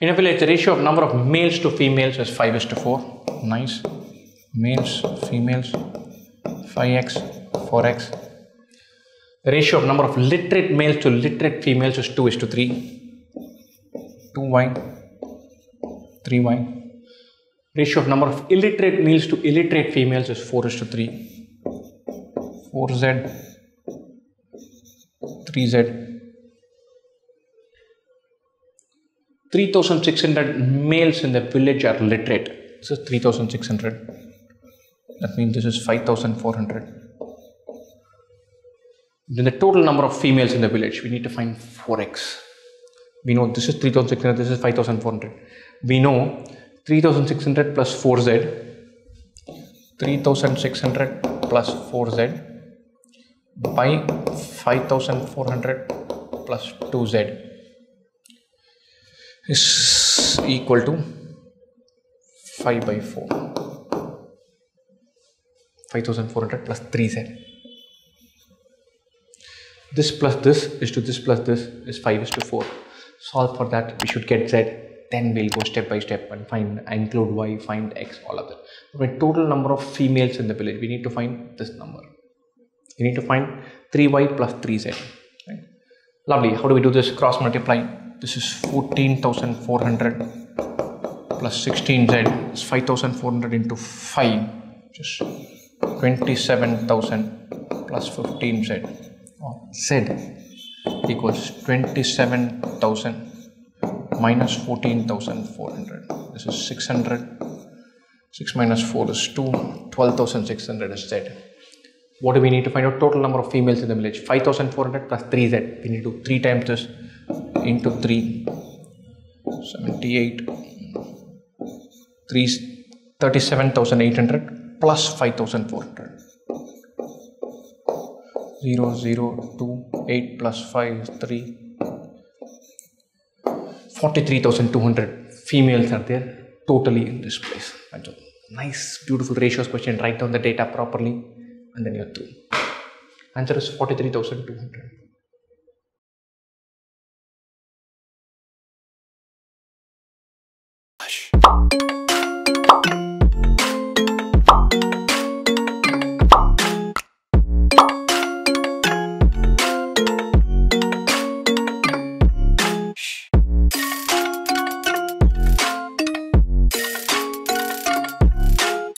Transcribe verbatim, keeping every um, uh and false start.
In affiliates, the ratio of number of males to females is five is to four. Nice. Males, females, five x, four x. The ratio of number of literate males to literate females is two is to three. two y, three y. Ratio of number of illiterate males to illiterate females is four is to three. four z, three z. three thousand six hundred males in the village are literate. This is three thousand six hundred. That means this is five thousand four hundred. Then the total number of females in the village, we need to find four x. We know this is three thousand six hundred, this is five thousand four hundred. We know three thousand six hundred plus four z, three thousand six hundred plus four z by five thousand four hundred plus two z is equal to five by four. five thousand four hundred plus three z. This plus this is to this plus this is five is to four. Solve for that, we should get z. Then we'll go step by step and find, include y, find x, all of that. But total number of females in the village, we need to find this number. We need to find three y plus three z. Right? Lovely. How do we do this? Cross multiply. This is fourteen thousand four hundred plus sixteen z. It's five thousand four hundred into five. Just twenty-seven thousand plus fifteen z. Z equals twenty-seven thousand minus fourteen thousand four hundred. This is six hundred. six minus four is two. twelve thousand six hundred is Z. What do we need to find out? Total number of females in the village. five thousand four hundred plus three z. We need to do three times this into three. seventy-eight. thirty-seven thousand eight hundred plus five thousand four hundred. zero, zero, two, eight plus five, three. forty-three thousand two hundred females are there totally in this place. Nice, beautiful ratios question. Write down the data properly and then you're through. Answer is forty-three thousand two hundred.